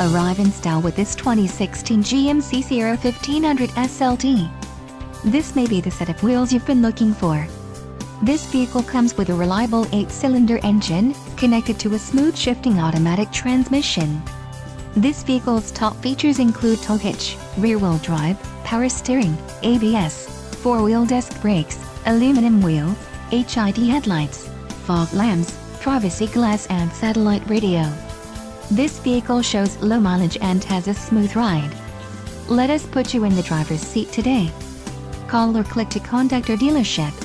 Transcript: Arrive in style with this 2016 GMC Sierra 1500 SLT. This may be the set of wheels you've been looking for. This vehicle comes with a reliable 8-cylinder engine, connected to a smooth shifting automatic transmission. This vehicle's top features include tow hitch, rear-wheel drive, power steering, ABS, four-wheel disc brakes, aluminum wheels, HID headlights, fog lamps, privacy glass and satellite radio. This vehicle shows low mileage and has a smooth ride. Let us put you in the driver's seat today. Call or click to contact our dealership.